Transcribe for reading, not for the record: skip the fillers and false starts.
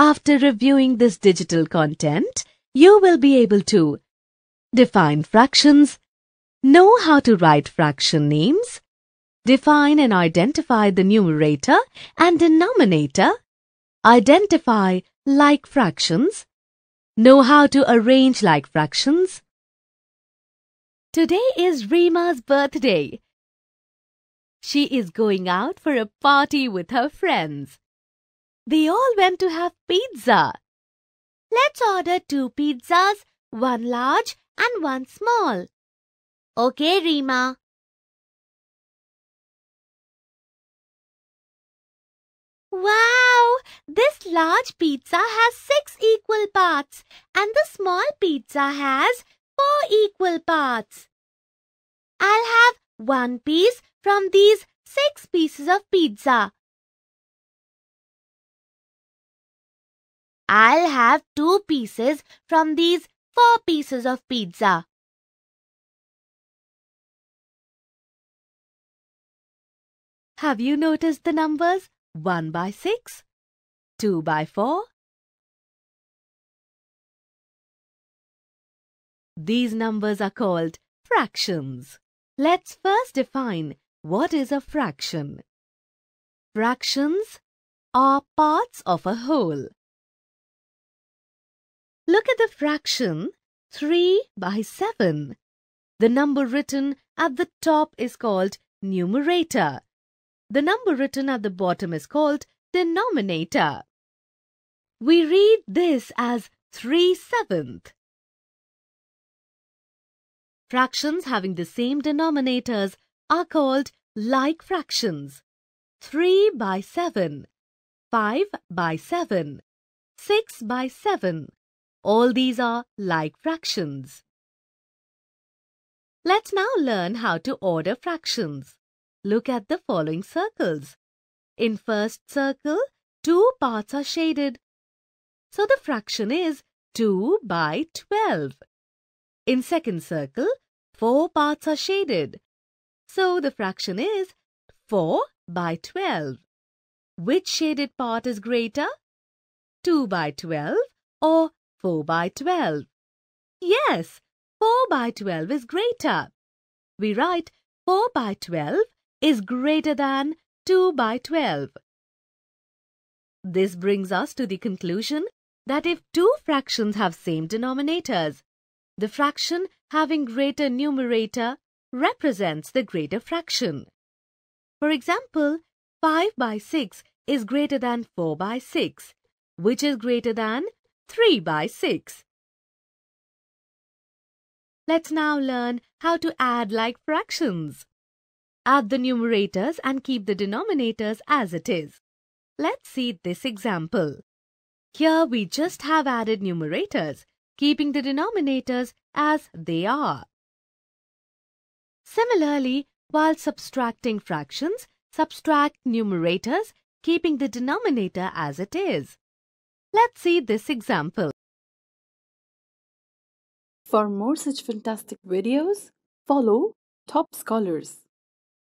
After reviewing this digital content, you will be able to define fractions, know how to write fraction names, define and identify the numerator and denominator, identify like fractions, know how to arrange like fractions. Today is Rima's birthday. She is going out for a party with her friends. They all went to have pizza. Let's order 2 pizzas, 1 large and 1 small. Okay, Rima. Wow! This large pizza has 6 equal parts and the small pizza has 4 equal parts. I'll have 1 piece from these 6 pieces of pizza. I'll have 2 pieces from these 4 pieces of pizza. Have you noticed the numbers? 1/6, 2/4. These numbers are called fractions. Let's first define what is a fraction. Fractions are parts of a whole. Look at the fraction 3/7. The number written at the top is called numerator. The number written at the bottom is called denominator. We read this as 3/7. Fractions having the same denominators are called like fractions. 3/7, 5/7, 6/7. All these are like fractions. Let's now learn how to order fractions. Look at the following circles. In first circle, 2 parts are shaded. So the fraction is 2/12. In second circle, 4 parts are shaded. So the fraction is 4/12. Which shaded part is greater? 2/12 or 4/12? Yes, 4/12 is greater. We write 4/12 is greater than 2/12. This brings us to the conclusion that if 2 fractions have same denominators, the fraction having greater numerator represents the greater fraction. For example, 5/6 is greater than 4/6, which is greater than 3/6. Let's now learn how to add like fractions. Add the numerators and keep the denominators as it is. Let's see this example. Here we just have added numerators, keeping the denominators as they are. Similarly, while subtracting fractions, subtract numerators, keeping the denominator as it is. Let's see this example. For more such fantastic videos, follow Toppscholars.